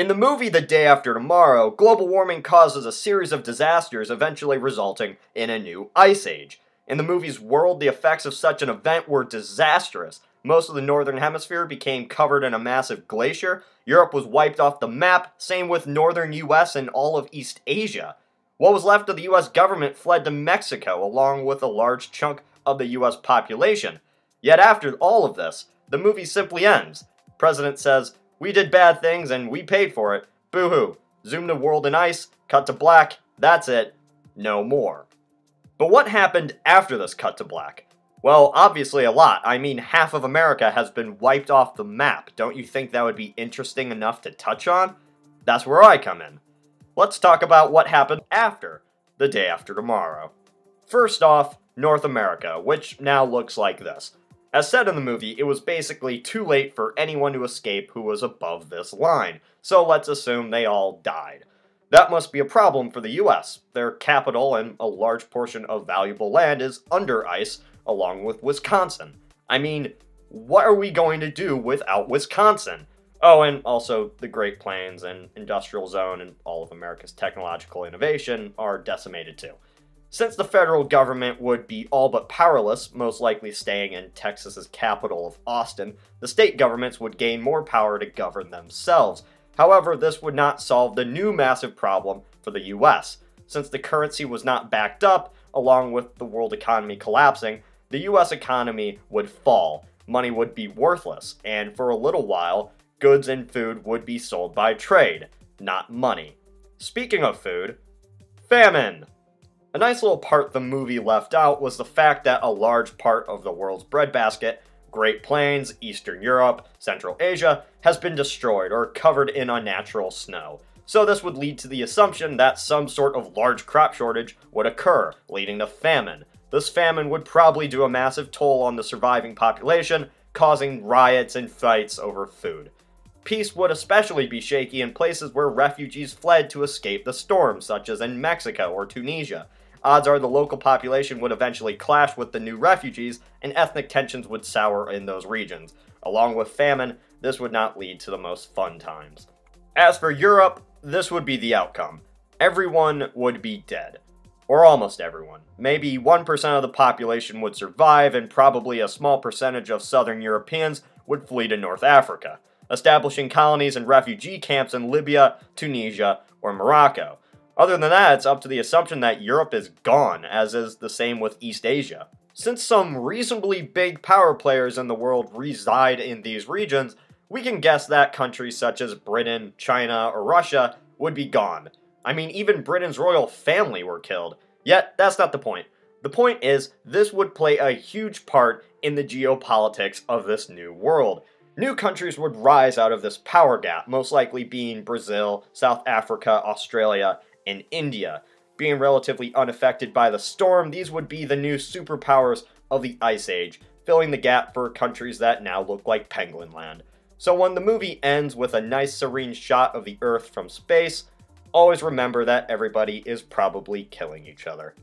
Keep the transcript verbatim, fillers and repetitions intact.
In the movie The Day After Tomorrow, global warming causes a series of disasters, eventually resulting in a new ice age. In the movie's world, the effects of such an event were disastrous. Most of the northern hemisphere became covered in a massive glacier. Europe was wiped off the map, same with northern U S and all of East Asia. What was left of the U S government fled to Mexico, along with a large chunk of the U S population. Yet after all of this, the movie simply ends. The president says, "We did bad things and we paid for it. Boo-hoo. Zoom the world in ice, cut to black, that's it, no more." But what happened after this cut to black? Well, obviously a lot. I mean, half of America has been wiped off the map. Don't you think that would be interesting enough to touch on? That's where I come in. Let's talk about what happened after The Day After Tomorrow. First off, North America, which now looks like this. As said in the movie, it was basically too late for anyone to escape who was above this line, so let's assume they all died. That must be a problem for the U S. Their capital and a large portion of valuable land is under ice, along with Wisconsin. I mean, what are we going to do without Wisconsin? Oh, and also the Great Plains and Industrial Zone and all of America's technological innovation are decimated too. Since the federal government would be all but powerless, most likely staying in Texas's capital of Austin, the state governments would gain more power to govern themselves. However, this would not solve the new massive problem for the U S. Since the currency was not backed up, along with the world economy collapsing, the U S economy would fall, money would be worthless, and for a little while, goods and food would be sold by trade, not money. Speaking of food, famine! A nice little part the movie left out was the fact that a large part of the world's breadbasket, Great Plains, Eastern Europe, Central Asia, has been destroyed or covered in unnatural snow. So this would lead to the assumption that some sort of large crop shortage would occur, leading to famine. This famine would probably do a massive toll on the surviving population, causing riots and fights over food. Peace would especially be shaky in places where refugees fled to escape the storm, such as in Mexico or Tunisia. Odds are the local population would eventually clash with the new refugees, and ethnic tensions would sour in those regions. Along with famine, this would not lead to the most fun times. As for Europe, this would be the outcome. Everyone would be dead. Or almost everyone. Maybe one percent of the population would survive, and probably a small percentage of southern Europeans would flee to North Africa, establishing colonies and refugee camps in Libya, Tunisia, or Morocco. Other than that, it's up to the assumption that Europe is gone, as is the same with East Asia. Since some reasonably big power players in the world reside in these regions, we can guess that countries such as Britain, China, or Russia would be gone. I mean, even Britain's royal family were killed. Yet, that's not the point. The point is, this would play a huge part in the geopolitics of this new world. New countries would rise out of this power gap, most likely being Brazil, South Africa, Australia, and India. Being relatively unaffected by the storm, these would be the new superpowers of the Ice Age, filling the gap for countries that now look like Penguin Land. So when the movie ends with a nice serene shot of the Earth from space, always remember that everybody is probably killing each other.